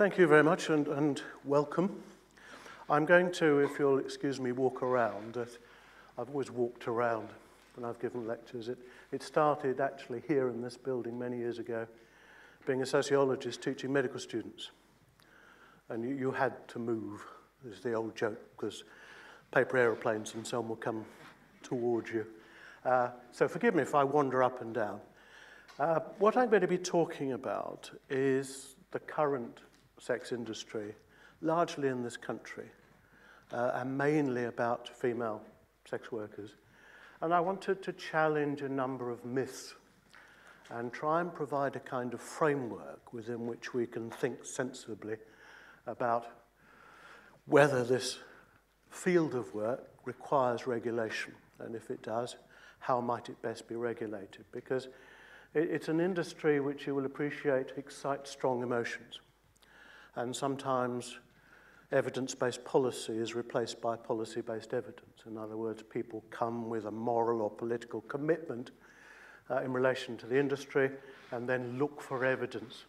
Thank you very much and welcome. I'm going to, if you'll excuse me, walk around. I've always walked around when I've given lectures. It started actually here in this building many years ago, being a sociologist teaching medical students. And you had to move, is the old joke, because paper aeroplanes and so on will come towards you. So forgive me if I wander up and down. What I'm going to be talking about is the current sex industry, largely in this country, and mainly about female sex workers. And I wanted to challenge a number of myths and try and provide a kind of framework within which we can think sensibly about whether this field of work requires regulation, and if it does, how might it best be regulated? Because it's an industry which you will appreciate excites strong emotions. And sometimes evidence-based policy is replaced by policy-based evidence. In other words, people come with a moral or political commitment in relation to the industry and then look for evidence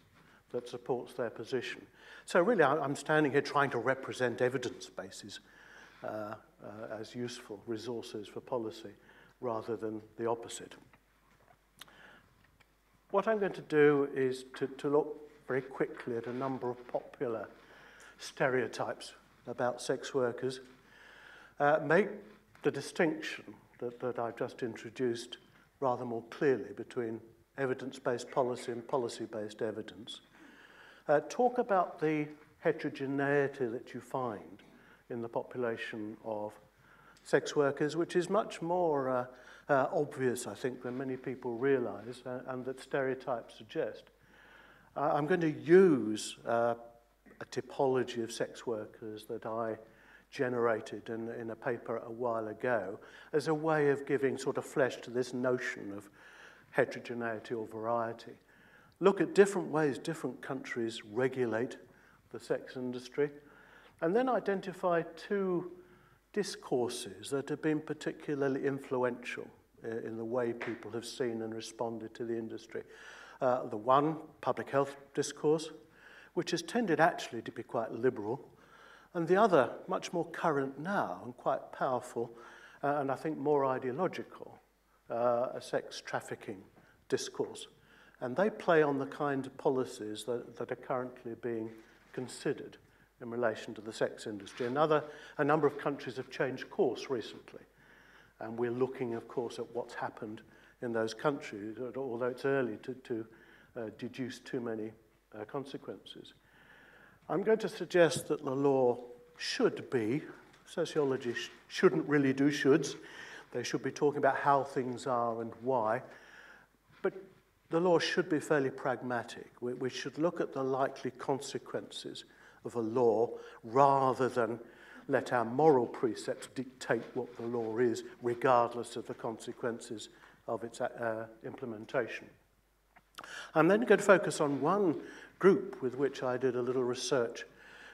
that supports their position. So really, I'm standing here trying to represent evidence bases as useful resources for policy rather than the opposite. What I'm going to do is to look very quickly at a number of popular stereotypes about sex workers, make the distinction that I've just introduced rather more clearly between evidence-based policy and policy-based evidence, talk about the heterogeneity that you find in the population of sex workers, which is much more obvious, I think, than many people realize, and that stereotypes suggest. I'm going to use a typology of sex workers that I generated in a paper a while ago as a way of giving sort of flesh to this notion of heterogeneity or variety. Look at different ways different countries regulate the sex industry, and then identify two discourses that have been particularly influential in the way people have seen and responded to the industry. The one, public health discourse, which has tended actually to be quite liberal, and the other, much more current now and quite powerful, and I think more ideological, a sex trafficking discourse. And they play on the kind of policies that are currently being considered in relation to the sex industry. A number of countries have changed course recently, and we're looking, of course, at what's happened in those countries, although it's early to deduce too many consequences. I'm going to suggest that the law should be, sociology shouldn't really do shoulds, they should be talking about how things are and why, but the law should be fairly pragmatic. We should look at the likely consequences of a law rather than let our moral precepts dictate what the law is, regardless of the consequences of its implementation. I'm then going to focus on one group with which I did a little research,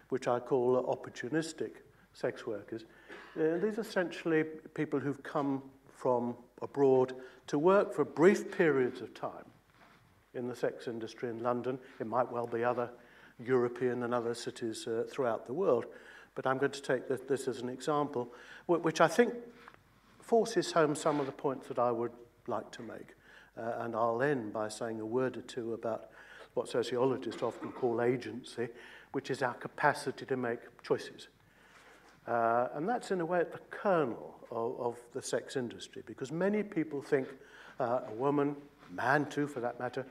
which I call opportunistic sex workers. These are essentially people who've come from abroad to work for brief periods of time in the sex industry in London. It might well be other European and other cities throughout the world, but I'm going to take this as an example, which I think forces home some of the points that I would like to make. And I'll end by saying a word or two about what sociologists often call agency, which is our capacity to make choices. And that's, in a way, at the kernel of the sex industry, because many people think a woman, man too for that matter,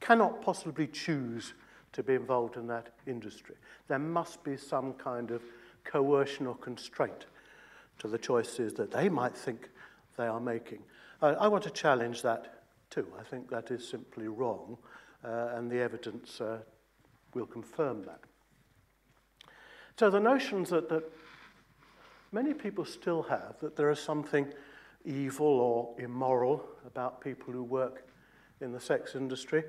cannot possibly choose to be involved in that industry. There must be some kind of coercion or constraint to the choices that they might think they are making. I want to challenge that too. I think that is simply wrong, and the evidence will confirm that. So the notions that many people still have, that there is something evil or immoral about people who work in the sex industry,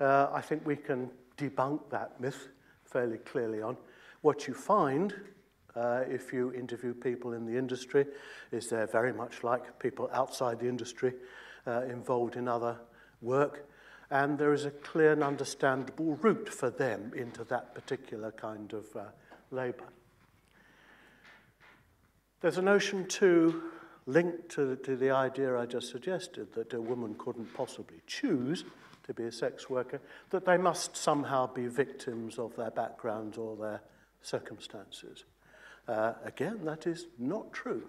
I think we can debunk that myth fairly clearly on. What you find, if you interview people in the industry, is they're very much like people outside the industry, involved in other work. and there is a clear and understandable route for them into that particular kind of labour. There's a notion, too, linked to the idea I just suggested, that a woman couldn't possibly choose to be a sex worker, that they must somehow be victims of their backgrounds or their circumstances. Again, that is not true.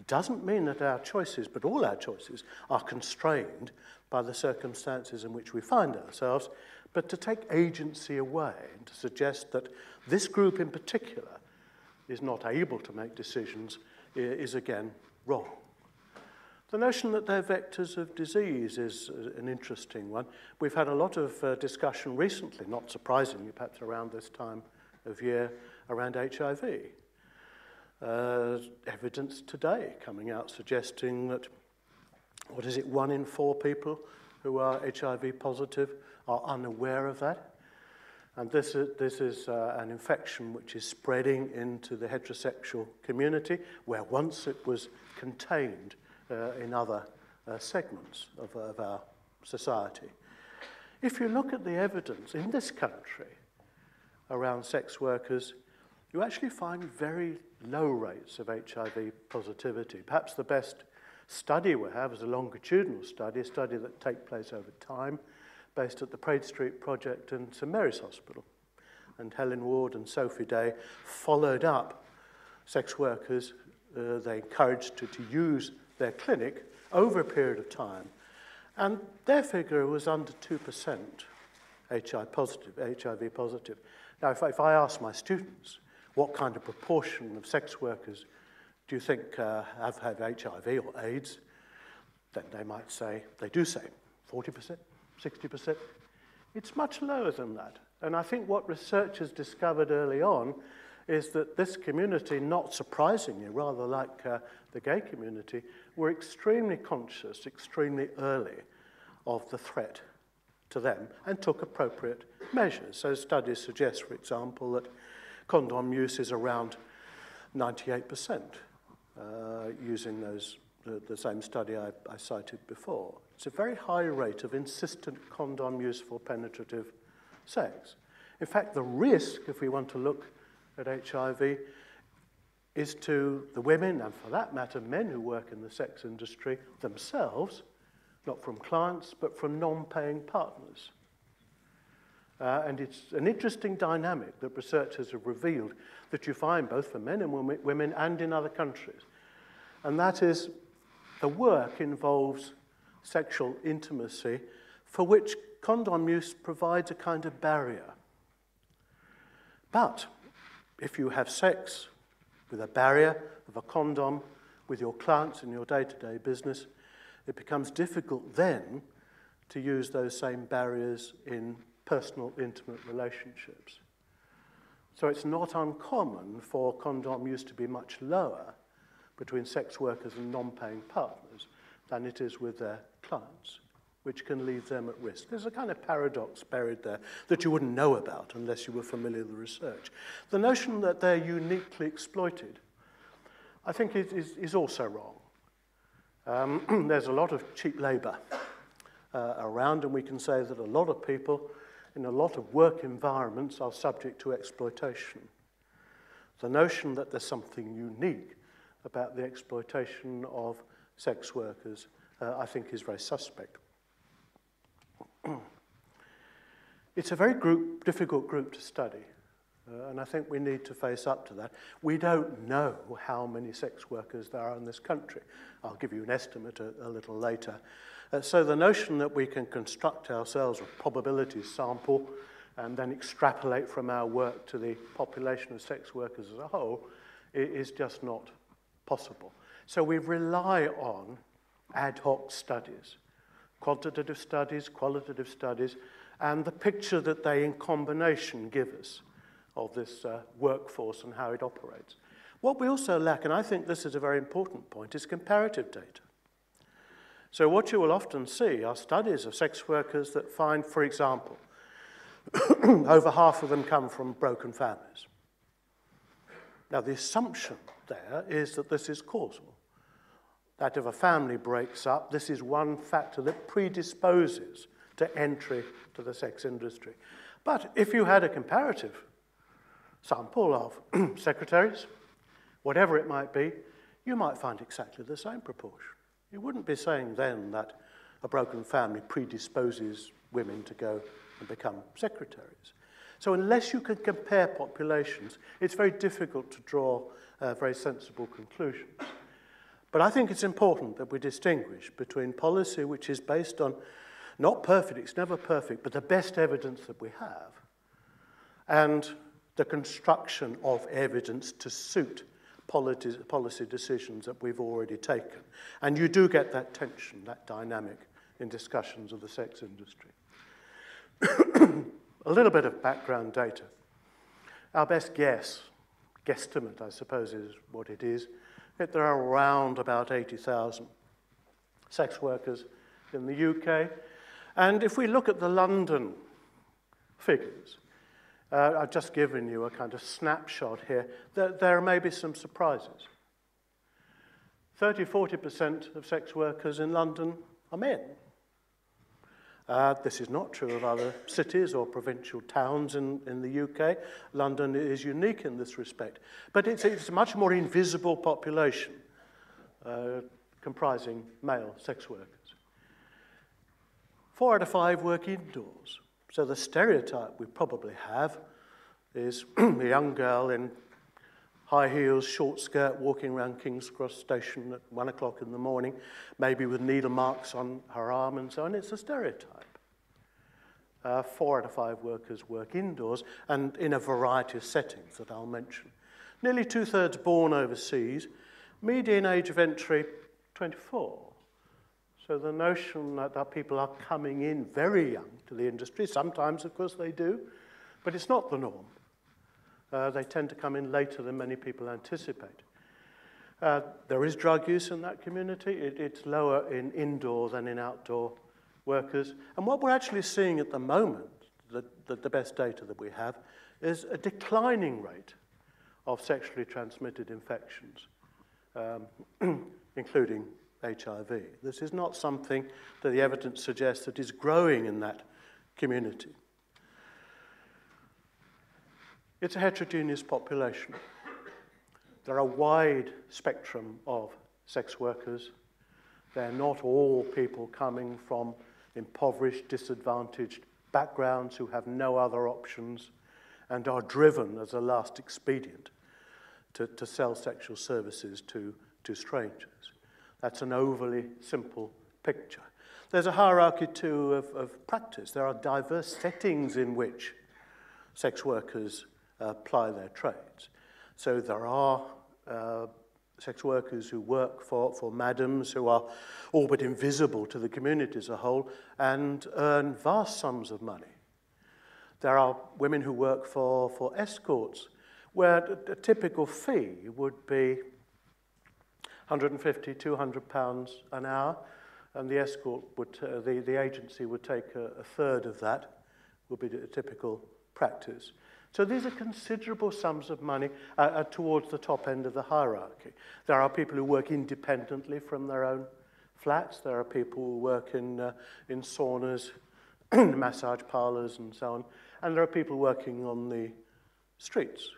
It doesn't mean that our choices, but all our choices, are constrained by the circumstances in which we find ourselves, but to take agency away and to suggest that this group in particular is not able to make decisions is again wrong. The notion that they're vectors of disease is an interesting one. We've had a lot of discussion recently, not surprisingly, perhaps around this time of year, around HIV. Evidence today coming out suggesting that, what is it, 1 in 4 people who are HIV positive are unaware of that. And this is an infection which is spreading into the heterosexual community, where once it was contained in other segments of our society. If you look at the evidence in this country around sex workers, you actually find very low rates of HIV positivity. Perhaps the best study we have is a longitudinal study, a study that takes place over time, based at the Praed Street Project in St. Mary's Hospital. And Helen Ward and Sophie Day followed up sex workers they encouraged to use their clinic over a period of time. And their figure was under 2% HIV positive. Now, if I ask my students, what kind of proportion of sex workers do you think have had HIV or AIDS? Then they might say, they do say, 40%, 60%. It's much lower than that. And I think what researchers discovered early on is that this community, not surprisingly, rather like the gay community, were extremely conscious, extremely early of the threat to them and took appropriate measures. So studies suggest, for example, that condom use is around 98%, using the same study I cited before. It's a very high rate of insistent condom use for penetrative sex. In fact, the risk, if we want to look at HIV, is to the women, and for that matter, men who work in the sex industry themselves, not from clients, but from non-paying partners. And it's an interesting dynamic that researchers have revealed that you find both for men and women and in other countries. And that is, the work involves sexual intimacy for which condom use provides a kind of barrier. But if you have sex with a barrier of a condom with your clients in your day-to-day business, it becomes difficult then to use those same barriers in personal, intimate relationships. So it's not uncommon for condom use to be much lower between sex workers and non-paying partners than it is with their clients, which can leave them at risk. There's a kind of paradox buried there that you wouldn't know about unless you were familiar with the research. The notion that they're uniquely exploited, I think, is also wrong. There's a lot of cheap labour around, and we can say that a lot of people in a lot of work environments are subject to exploitation. The notion that there's something unique about the exploitation of sex workers, I think, is very suspect. It's a very difficult group to study, and I think we need to face up to that. We don't know how many sex workers there are in this country. I'll give you an estimate a little later. So the notion that we can construct ourselves a probability sample and then extrapolate from our work to the population of sex workers as a whole is just not possible. So we rely on ad hoc studies, quantitative studies, qualitative studies, and the picture that they in combination give us of this workforce and how it operates. What we also lack, and I think this is a very important point, is comparative data. So what you will often see are studies of sex workers that find, for example, over half of them come from broken families. Now, the assumption there is that this is causal, that if a family breaks up, this is one factor that predisposes to entry to the sex industry. But if you had a comparative sample of secretaries, whatever it might be, you might find exactly the same proportion. You wouldn't be saying then that a broken family predisposes women to go and become secretaries. So unless you can compare populations, it's very difficult to draw very sensible conclusions. But I think it's important that we distinguish between policy which is based on, not perfect, it's never perfect, but the best evidence that we have, and the construction of evidence to suit policy decisions that we've already taken. And you do get that tension, that dynamic, in discussions of the sex industry. A little bit of background data. Our best guess, guesstimate, I suppose, is what it is, that there are around about 80,000 sex workers in the UK. And if we look at the London figures, I've just given you a kind of snapshot here, there may be some surprises. 30–40% of sex workers in London are men. This is not true of other cities or provincial towns in the UK. London is unique in this respect. But it's a much more invisible population comprising male sex workers. 4 out of 5 work indoors. So the stereotype we probably have is a young girl in high heels, short skirt, walking around King's Cross Station at 1 o'clock in the morning, maybe with needle marks on her arm and so on. It's a stereotype. 4 out of 5 workers work indoors and in a variety of settings that I'll mention. Nearly 2/3 born overseas, median age of entry 24. So the notion that people are coming in very young to the industry, sometimes of course they do, but it's not the norm. They tend to come in later than many people anticipate. There is drug use in that community. It's lower in indoor than in outdoor workers. And what we're actually seeing at the moment, the best data that we have, is a declining rate of sexually transmitted infections, including HIV. This is not something that the evidence suggests that is growing in that community. It's a heterogeneous population. There are a wide spectrum of sex workers. They're not all people coming from impoverished, disadvantaged backgrounds who have no other options and are driven as a last expedient to sell sexual services to strangers. That's an overly simple picture. There's a hierarchy too of practice. There are diverse settings in which sex workers apply their trades. So there are sex workers who work for madams who are all but invisible to the community as a whole and earn vast sums of money. There are women who work for escorts where a typical fee would be £150, £200 an hour, and the escort would, the agency would take a third of that, would be a typical practice. So these are considerable sums of money towards the top end of the hierarchy. There are people who work independently from their own flats. There are people who work in saunas, massage parlors, and so on. And there are people working on the streets.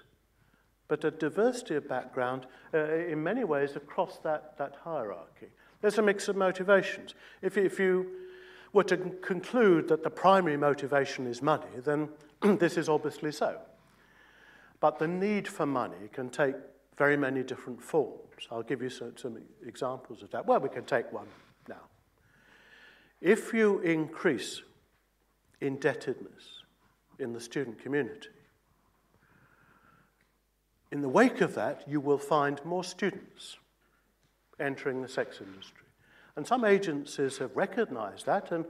But a diversity of background, in many ways, across that hierarchy. There's a mix of motivations. If you were to conclude that the primary motivation is money, then this is obviously so. But the need for money can take very many different forms. I'll give you some examples of that. Well, we can take one now. If you increase indebtedness in the student community, in the wake of that, you will find more students entering the sex industry. And some agencies have recognized that and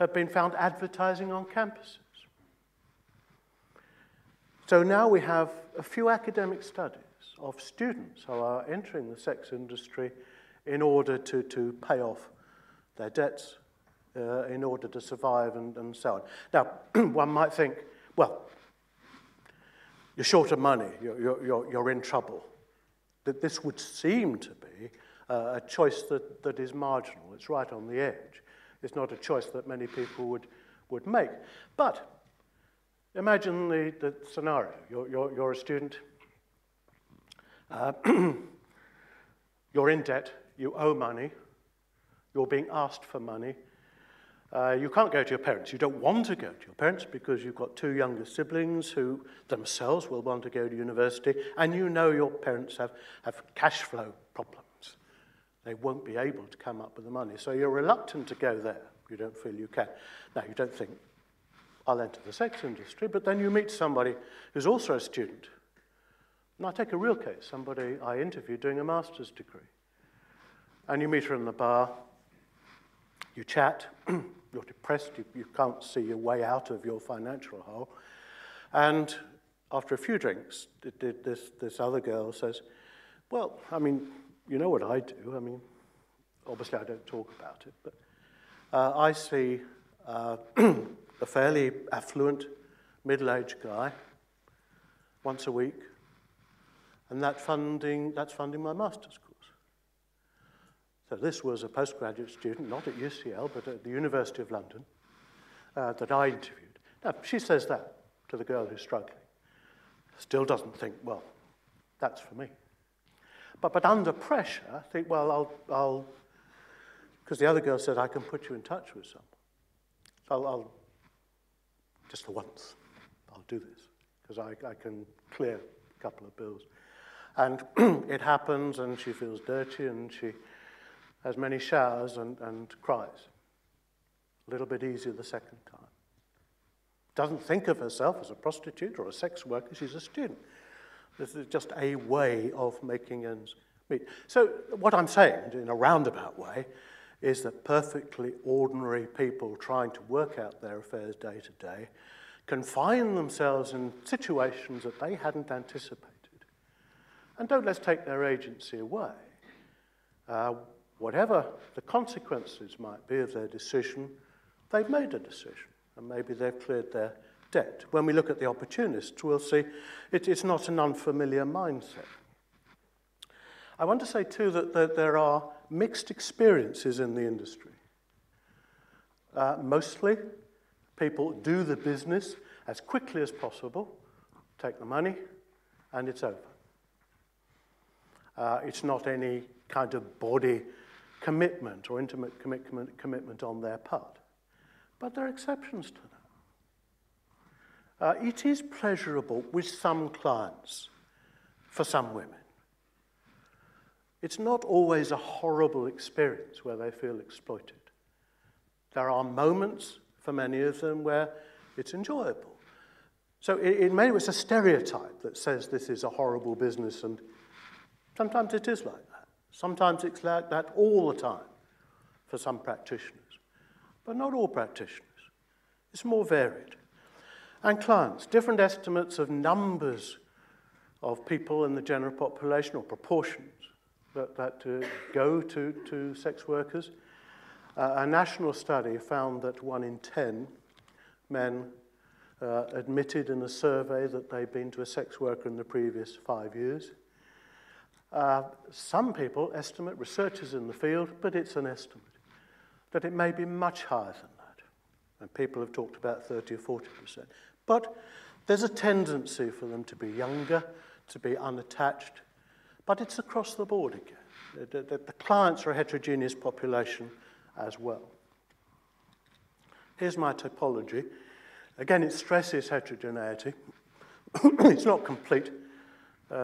have been found advertising on campuses. So now we have a few academic studies of students who are entering the sex industry in order to pay off their debts, in order to survive and so on. Now, one might think, well, you're short of money, you're in trouble. That this would seem to be a choice that is marginal. It's right on the edge. It's not a choice that many people would, would make. But imagine the scenario. You're a student. You're in debt. You owe money. You're being asked for money. You can't go to your parents. You don't want to go to your parents because you've got two younger siblings who themselves will want to go to university, and you know your parents have cash flow problems. They won't be able to come up with the money. So you're reluctant to go there. You don't feel you can. Now, you don't think, I'll enter the sex industry, but then you meet somebody who's also a student. And I take a real case, somebody I interviewed doing a master's degree. And you meet her in the bar. You chat. You're depressed. You can't see your way out of your financial hole. And after a few drinks, this other girl says, well, I mean, you know what I do. I mean, obviously I don't talk about it, but I see a fairly affluent, middle-aged guy once a week, and that's funding my master's course. So this was a postgraduate student, not at UCL, but at the University of London, that I interviewed. Now, she says that to the girl who's struggling. Still doesn't think, well, that's for me. But under pressure, I think, well, I'll, because the other girl said, I can put you in touch with someone. So I'll just for once, I'll do this, because I can clear a couple of bills. And it happens, and she feels dirty, and she has many showers and cries. A little bit easier the second time. Doesn't think of herself as a prostitute or a sex worker, she's a student. This is just a way of making ends meet. So what I'm saying, in a roundabout way, is that perfectly ordinary people trying to work out their affairs day to day can find themselves in situations that they hadn't anticipated. And don't let's take their agency away. Whatever the consequences might be of their decision, they've made a decision, and maybe they've cleared their debt. When we look at the opportunists, we'll see it's not an unfamiliar mindset. I want to say, too, that there are mixed experiences in the industry. Mostly, people do the business as quickly as possible, take the money, and it's over. It's not any kind of body commitment or intimate commitment on their part. But there are exceptions to that. It is pleasurable with some clients, for some women. It's not always a horrible experience where they feel exploited. There are moments, for many of them, where it's enjoyable. So in many ways, it's a stereotype that says this is a horrible business, and sometimes it is like that. Sometimes it's like that all the time for some practitioners. But not all practitioners. It's more varied. And clients, different estimates of numbers of people in the general population, or proportions, that go to sex workers. A national study found that 1 in 10 men admitted in a survey that they'd been to a sex worker in the previous 5 years. Some people estimate, researchers in the field, but it's an estimate, that it may be much higher than that. And people have talked about 30 or 40%. But there's a tendency for them to be younger, to be unattached, but it's across the board again. The clients are a heterogeneous population as well. Here's my typology. Again, it stresses heterogeneity. It's not complete.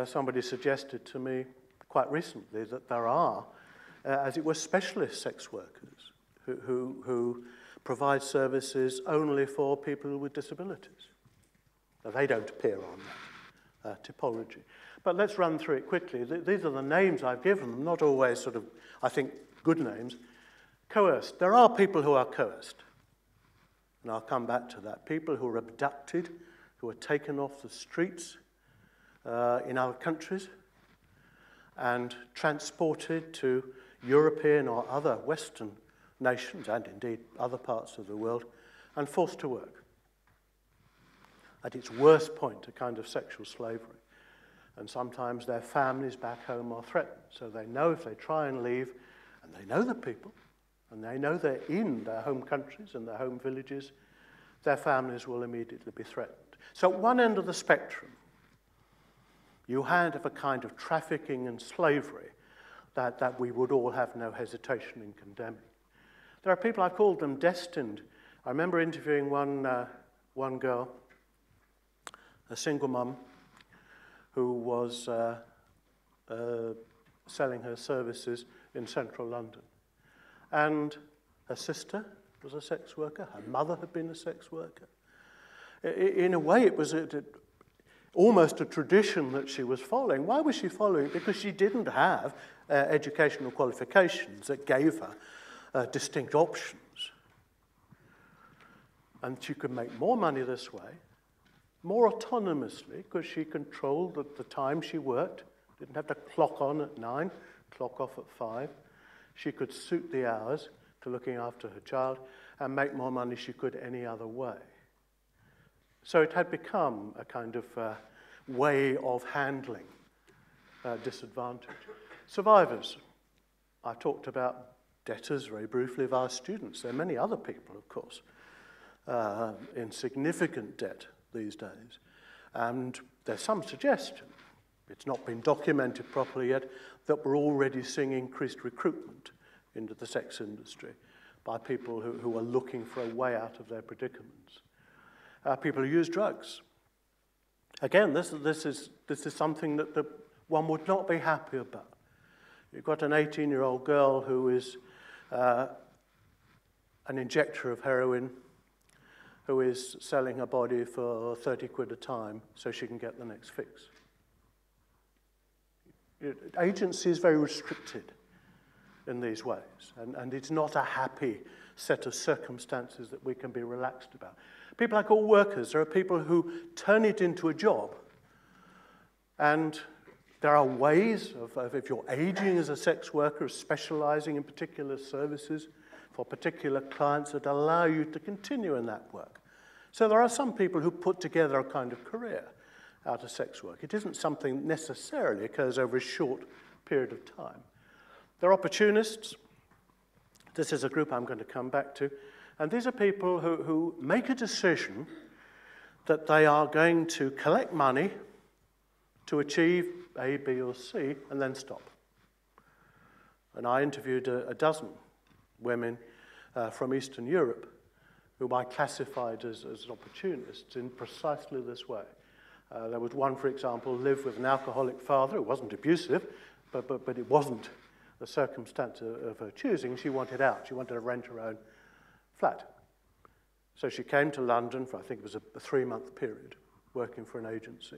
Somebody suggested to me quite recently that there are, as it were, specialist sex workers who provide services only for people with disabilities. Now, they don't appear on that typology. But let's run through it quickly. These are the names I've given them, not always sort of, I think, good names. Coerced. There are people who are coerced. And I'll come back to that. People who are abducted, who are taken off the streets in other countries and transported to European or other Western nations, and indeed other parts of the world, and forced to work. At its worst point, a kind of sexual slavery. And sometimes their families back home are threatened, so they know if they try and leave, and they know the people, and they know they're in their home countries and their home villages, their families will immediately be threatened. So at one end of the spectrum, you had a kind of trafficking and slavery that we would all have no hesitation in condemning. There are people, I've called them destined. I remember interviewing one girl, a single mum, who was selling her services in central London. And her sister was a sex worker. Her mother had been a sex worker. In a way, it was almost a tradition that she was following. Why was she following it? Because she didn't have educational qualifications that gave her distinct options. And she could make more money this way, more autonomously, because she controlled the time she worked, didn't have to clock on at 9, clock off at 5. She could suit the hours to looking after her child and make more money she could any other way. So it had become a kind of way of handling disadvantage. Survivors. I talked about debtors very briefly of our students. There are many other people, of course, in significant debt these days. And there's some suggestion, it's not been documented properly yet, that we're already seeing increased recruitment into the sex industry by people who are looking for a way out of their predicaments. People who use drugs. Again, this is something that one would not be happy about. You've got an 18-year-old girl who is an injector of heroin, who is selling her body for 30 quid a time so she can get the next fix. Agency is very restricted in these ways, and it's not a happy set of circumstances that we can be relaxed about. People I call workers. There are people who turn it into a job, and there are ways of if you're aging as a sex worker, of specializing in particular services for particular clients that allow you to continue in that work. So there are some people who put together a kind of career out of sex work. It isn't something that necessarily occurs over a short period of time. They're opportunists. This is a group I'm going to come back to. And these are people who make a decision that they are going to collect money to achieve A, B, or C, and then stop. And I interviewed a dozen women from Eastern Europe who I classified as opportunists in precisely this way. There was one, for example, lived with an alcoholic father who wasn't abusive, but it wasn't the circumstance of her choosing. She wanted out. She wanted to rent her own flat. So she came to London for, I think it was a 3-month period, working for an agency,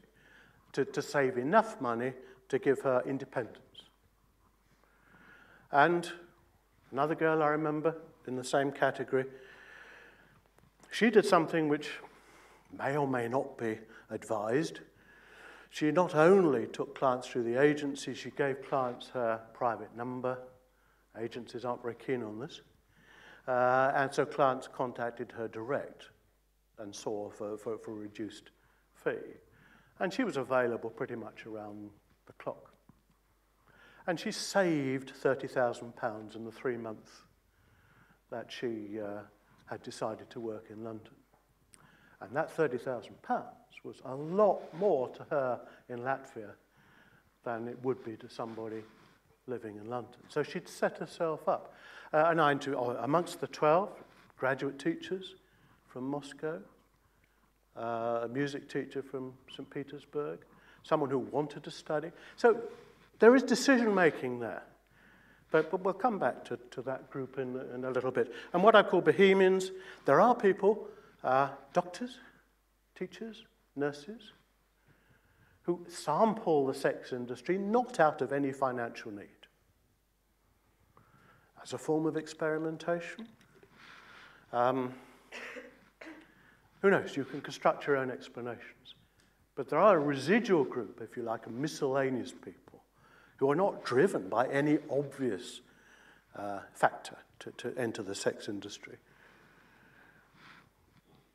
to save enough money to give her independence. And another girl I remember in the same category, she did something which may or may not be advised. She not only took clients through the agency, she gave clients her private number. Agencies aren't very keen on this. And so clients contacted her direct and saw for a reduced fee. And she was available pretty much around the clock. And she saved £30,000 in the 3 months that she had decided to work in London. And that £30,000 was a lot more to her in Latvia than it would be to somebody living in London. So she'd set herself up. And I, amongst the 12 graduate teachers from Moscow, a music teacher from St. Petersburg, someone who wanted to study. So there is decision-making there. But we'll come back to that group in a little bit. And what I call bohemians, there are people, doctors, teachers, nurses, who sample the sex industry not out of any financial need. As a form of experimentation, who knows, you can construct your own explanations. But there are a residual group, if you like, of miscellaneous people who are not driven by any obvious factor to enter the sex industry.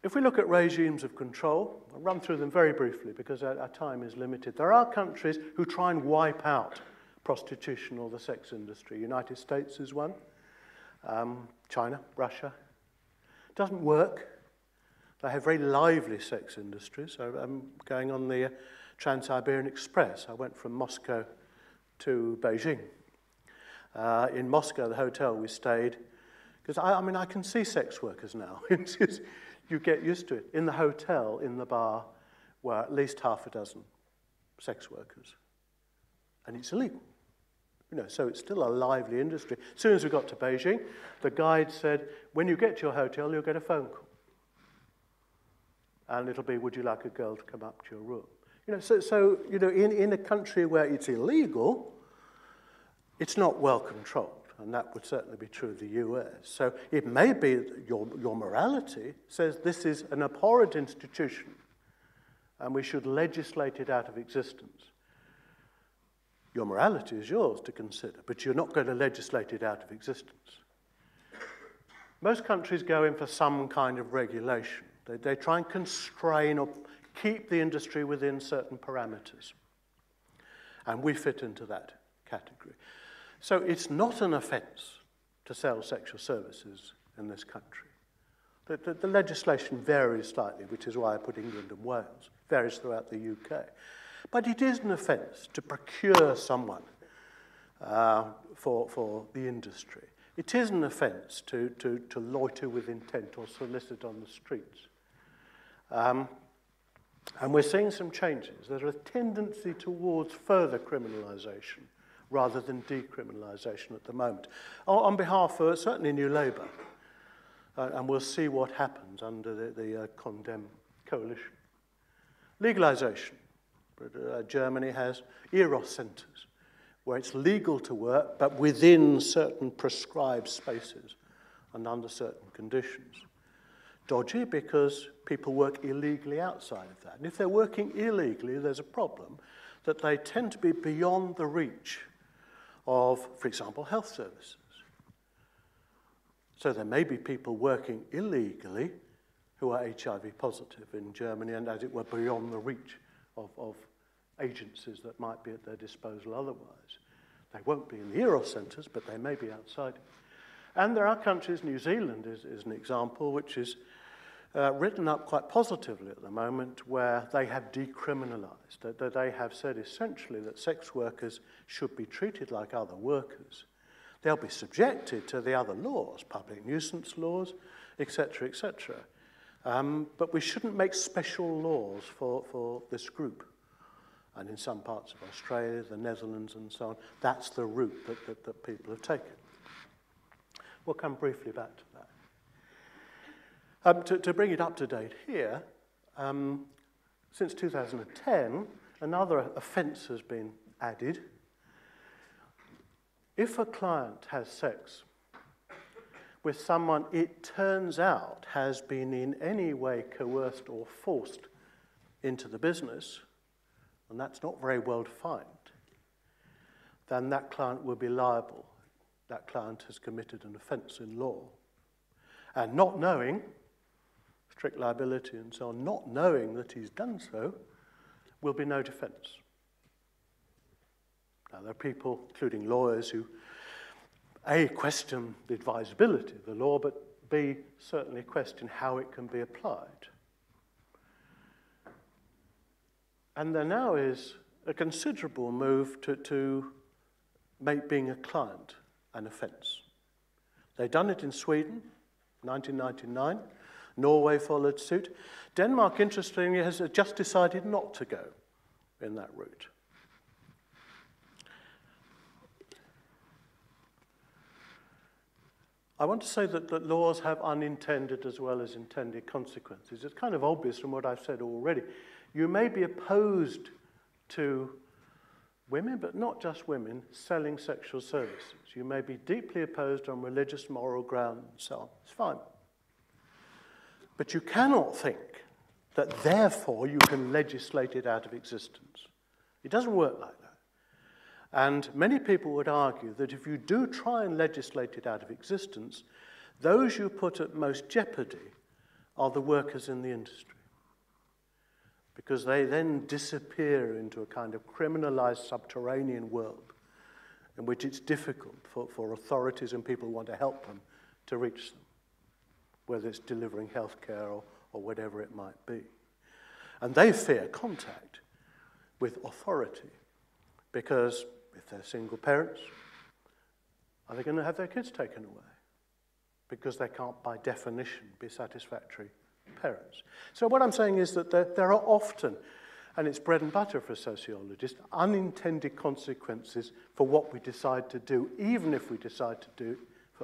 If we look at regimes of control, I'll run through them very briefly because our time is limited. There are countries who try and wipe out prostitution or the sex industry. United States is one, China, Russia. Doesn't work. They have very lively sex industries. So I'm going on the Trans-Siberian Express. I went from Moscow to Beijing. In Moscow, the hotel we stayed, because I mean, I can see sex workers now. It's just, you get used to it. In the hotel, in the bar, were at least half a dozen sex workers. And it's illegal. You know, so it's still a lively industry. As soon as we got to Beijing, the guide said, when you get to your hotel, you'll get a phone call. And it'll be, would you like a girl to come up to your room? You know, so you know, in a country where it's illegal, it's not well controlled. And that would certainly be true of the US. So it may be that your morality says this is an abhorrent institution and we should legislate it out of existence. Your morality is yours to consider, but you're not going to legislate it out of existence. Most countries go in for some kind of regulation. They try and constrain or keep the industry within certain parameters. And we fit into that category. So it's not an offence to sell sexual services in this country. The legislation varies slightly, which is why I put England and Wales. It varies throughout the UK. But it is an offence to procure someone for the industry. It is an offence to loiter with intent or solicit on the streets. And we're seeing some changes. There's a tendency towards further criminalisation rather than decriminalisation at the moment, on behalf of certainly New Labour. And we'll see what happens under the Con-Dem Coalition. Legalisation. Germany has EROS centres, where it's legal to work, but within certain prescribed spaces and under certain conditions. Dodgy because people work illegally outside of that. And if they're working illegally, there's a problem that they tend to be beyond the reach of, for example, health services. So there may be people working illegally who are HIV positive in Germany and, as it were, beyond the reach of agencies that might be at their disposal otherwise. They won't be in the EROS centres, but they may be outside. And there are countries, New Zealand is an example, which is written up quite positively at the moment, where they have decriminalised, that they have said essentially that sex workers should be treated like other workers. They'll be subjected to the other laws, public nuisance laws, etc., etc. But we shouldn't make special laws for this group. And in some parts of Australia, the Netherlands, and so on, that's the route that people have taken. We'll come briefly back to that. To bring it up to date here, since 2010, another offence has been added. If a client has sex with someone it turns out has been in any way coerced or forced into the business, and that's not very well defined, then that client will be liable. That client has committed an offence in law. And not knowing, strict liability and so on, not knowing that he's done so will be no defence. Now, there are people, including lawyers, who, A, question the advisability of the law, but B, certainly question how it can be applied. And there now is a considerable move to make being a client an offence. They've done it in Sweden, 1999. Norway followed suit. Denmark, interestingly, has just decided not to go in that route. I want to say that laws have unintended as well as intended consequences. It's kind of obvious from what I've said already. You may be opposed to women, but not just women, selling sexual services. You may be deeply opposed on religious, moral grounds, and so on. It's fine. But you cannot think that, therefore, you can legislate it out of existence. It doesn't work like that. And many people would argue that if you do try and legislate it out of existence, those you put at most jeopardy are the workers in the industry, because they then disappear into a kind of criminalized subterranean world in which it's difficult for authorities and people who want to help them to reach them, whether it's delivering healthcare or, or whatever it might be. And they fear contact with authority because if they're single parents, are they going to have their kids taken away? Because they can't, by definition, be satisfactory parents. So what I'm saying is that there are often, and it's bread and butter for sociologists, unintended consequences for what we decide to do, even if we decide to do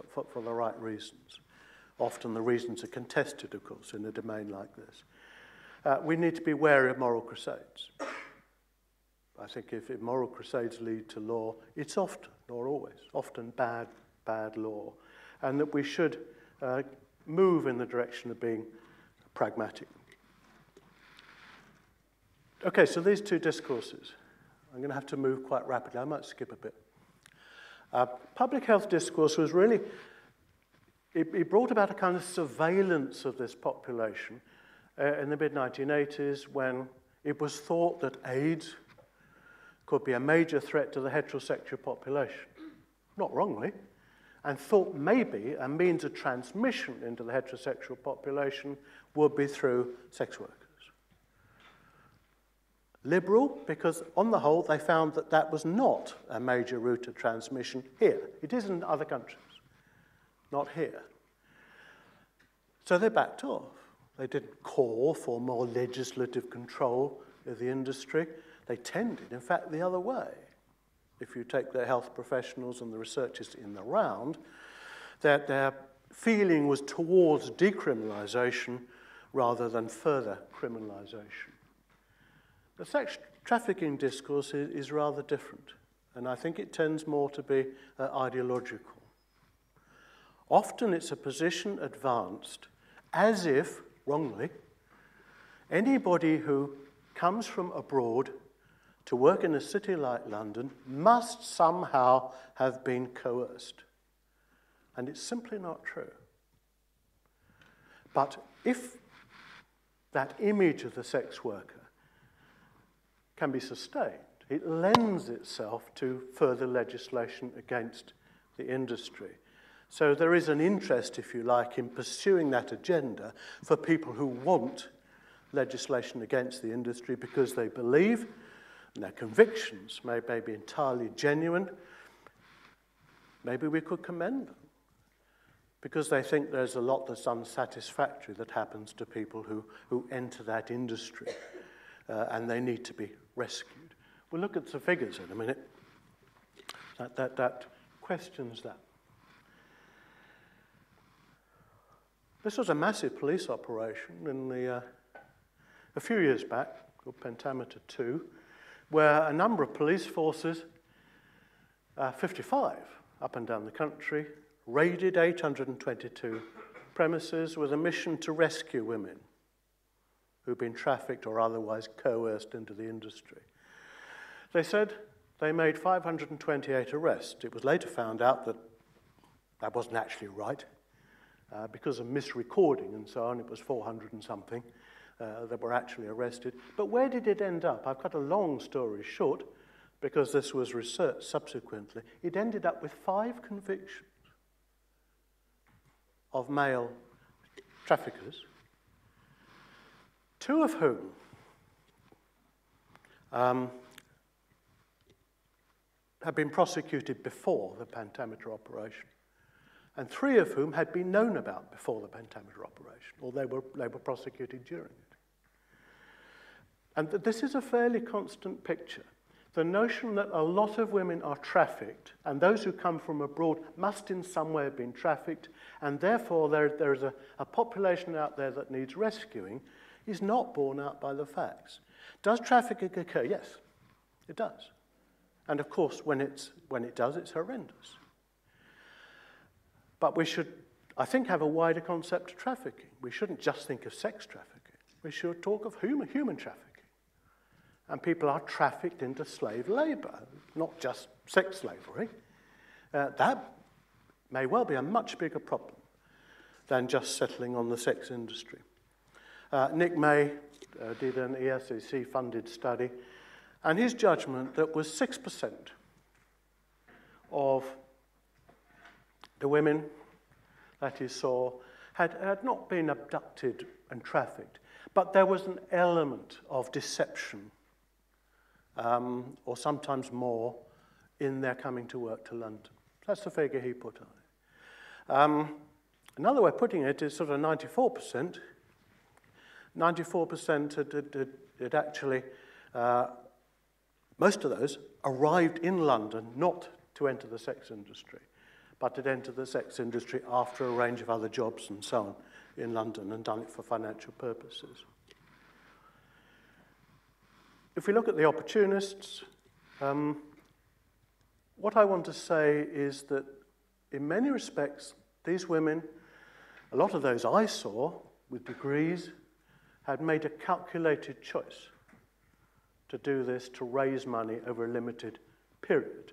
for the right reasons. Often the reasons are contested, of course, in a domain like this. We need to be wary of moral crusades. I think if moral crusades lead to law, it's often, not always, often bad law, and that we should move in the direction of being pragmatic. Okay, so these two discourses. I'm going to have to move quite rapidly. I might skip a bit. Public health discourse was really, it brought about a kind of surveillance of this population in the mid-1980s when it was thought that AIDS could be a major threat to the heterosexual population. Not wrongly. And thought maybe a means of transmission into the heterosexual population would be through sex workers. Liberal, because on the whole, they found that that was not a major route of transmission here. It is in other countries, not here. So they backed off. They didn't call for more legislative control of the industry. They tended, in fact, the other way. If you take the health professionals and the researchers in the round, that their feeling was towards decriminalization rather than further criminalization. The sex trafficking discourse is rather different, and I think it tends more to be ideological. Often it's a position advanced as if, wrongly, anybody who comes from abroad to work in a city like London must somehow have been coerced. And it's simply not true. But if that image of the sex worker can be sustained, it lends itself to further legislation against the industry. So there is an interest, if you like, in pursuing that agenda for people who want legislation against the industry because they believe, and their convictions may be entirely genuine, maybe we could commend them because they think there's a lot that's unsatisfactory that happens to people who enter that industry and they need to be rescued. We'll look at the figures in a minute. That questions that. This was a massive police operation in the, a few years back called Pentameter 2, where a number of police forces, 55 up and down the country, raided 822 premises with a mission to rescue women who've been trafficked or otherwise coerced into the industry. They said they made 528 arrests. It was later found out that that wasn't actually right. Because of misrecording and so on, it was 400 and something. That were actually arrested. But where did it end up? I've cut a long story short because this was researched subsequently. It ended up with 5 convictions of male traffickers, 2 of whom had been prosecuted before the Pentameter operation, and 3 of whom had been known about before the Pentameter operation, or they were prosecuted during it. And this is a fairly constant picture. The notion that a lot of women are trafficked, and those who come from abroad must in some way have been trafficked, and therefore there is a population out there that needs rescuing, is not borne out by the facts. Does trafficking occur? Yes, it does. And of course, when it does, it's horrendous. But we should, I think, have a wider concept of trafficking. We shouldn't just think of sex trafficking. We should talk of human trafficking. And people are trafficked into slave labor, not just sex slavery. That may well be a much bigger problem than just settling on the sex industry. Nick May did an ESRC-funded study, and his judgment that was 6% of the women that he saw had not been abducted and trafficked. But there was an element of deception, or sometimes more, in their coming to work to London. That's the figure he put on. Another way of putting it is sort of 94%. 94% had actually, most of those, arrived in London not to enter the sex industry, but had entered the sex industry after a range of other jobs and so on in London and done it for financial purposes. If we look at the opportunists, what I want to say is that in many respects, these women, a lot of those I saw with degrees, had made a calculated choice to do this to raise money over a limited period.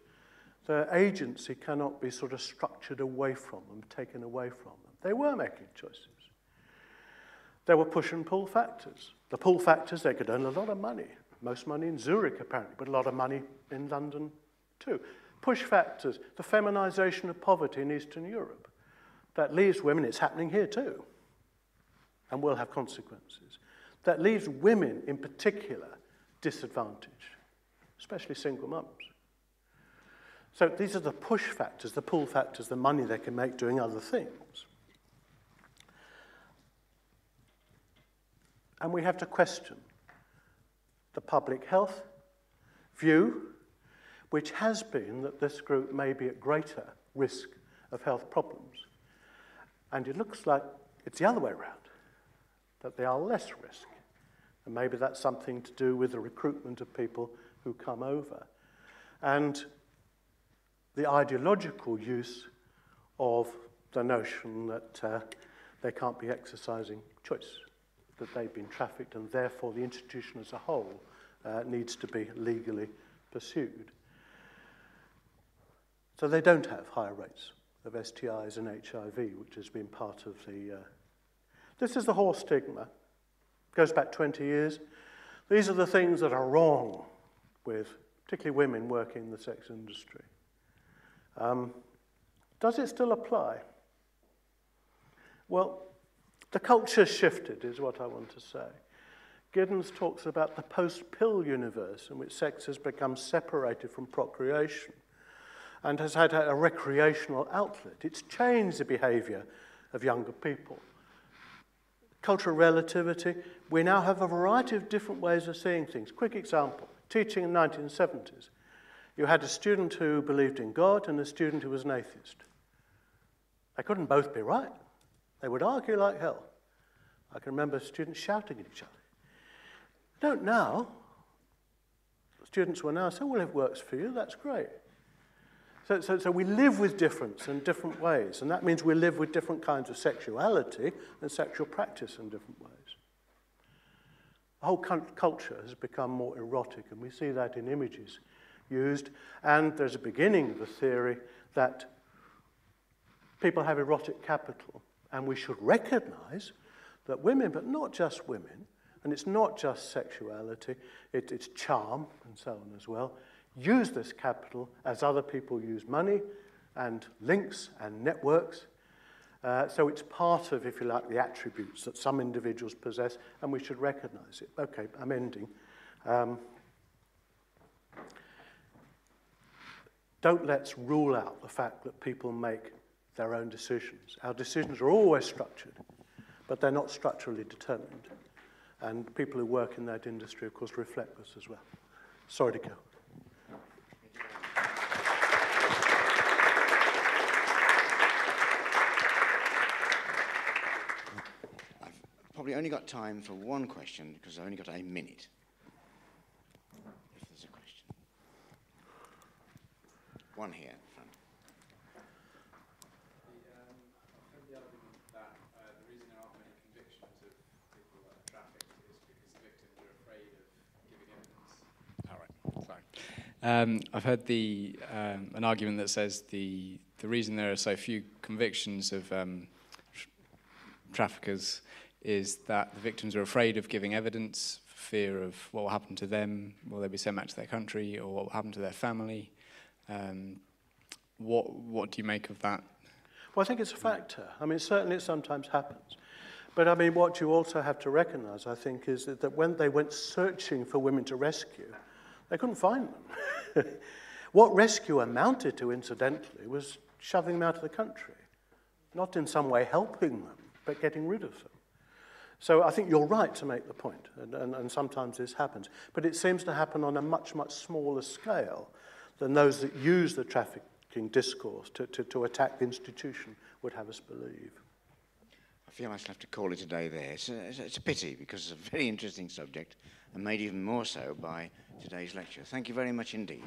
Their agency cannot be sort of structured away from them, taken away from them. They were making choices. There were push and pull factors. The pull factors, they could earn a lot of money, most money in Zurich apparently, but a lot of money in London too. Push factors, the feminization of poverty in Eastern Europe. That leaves women, it's happening here too, and will have consequences. That leaves women in particular disadvantaged, especially single mums. So these are the push factors, the pull factors, the money they can make doing other things. And we have to question the public health view, which has been that this group may be at greater risk of health problems. And it looks like it's the other way around, that they are less risk. And maybe that's something to do with the recruitment of people who come over. And the ideological use of the notion that they can't be exercising choice, that they've been trafficked, and therefore the institution as a whole needs to be legally pursued. So they don't have higher rates of STIs and HIV, which has been part of the... This is the horse stigma. It goes back 20 years. These are the things that are wrong with particularly women working in the sex industry. Does it still apply? Well, the culture shifted is what I want to say. Giddens talks about the post-pill universe in which sex has become separated from procreation and has had a recreational outlet. It's changed the behavior of younger people. Cultural relativity, we now have a variety of different ways of seeing things. Quick example, teaching in the 1970s. You had a student who believed in God and a student who was an atheist. They couldn't both be right. They would argue like hell. I can remember students shouting at each other. Don't now. Students will now say, well, if it works for you, that's great. So we live with difference in different ways, and that means we live with different kinds of sexuality and sexual practice in different ways. The whole culture has become more erotic, and we see that in images used, and there's a beginning of the theory that people have erotic capital, and we should recognize that women, but not just women, and it's not just sexuality, it's charm and so on as well, use this capital as other people use money and links and networks. So it's part of, if you like, the attributes that some individuals possess, and we should recognize it. Okay, I'm ending. Don't let's rule out the fact that people make their own decisions. Our decisions are always structured, but they're not structurally determined. And people who work in that industry, of course, reflect this as well. Sorry to go. Probably only got time for one question because I only got a minute. If there's a question, one here in front. I've heard the argument that the reason there aren't many convictions of people that are trafficked is because victims are afraid of giving evidence. All right, sorry. I've heard the an argument that says the reason there are so few convictions of traffickers is that the victims are afraid of giving evidence, for fear of what will happen to them, will they be sent back to their country, or what will happen to their family. What do you make of that? Well, I think it's a factor. I mean, certainly it sometimes happens. But I mean, what you also have to recognize, I think, is that when they went searching for women to rescue, they couldn't find them. What rescue amounted to, incidentally, was shoving them out of the country, not in some way helping them, but getting rid of them. So I think you're right to make the point, and sometimes this happens. But it seems to happen on a much, much smaller scale than those that use the trafficking discourse to attack the institution would have us believe. I feel I shall have to call it a day there. It's a pity, because it's a very interesting subject, and made even more so by today's lecture. Thank you very much indeed.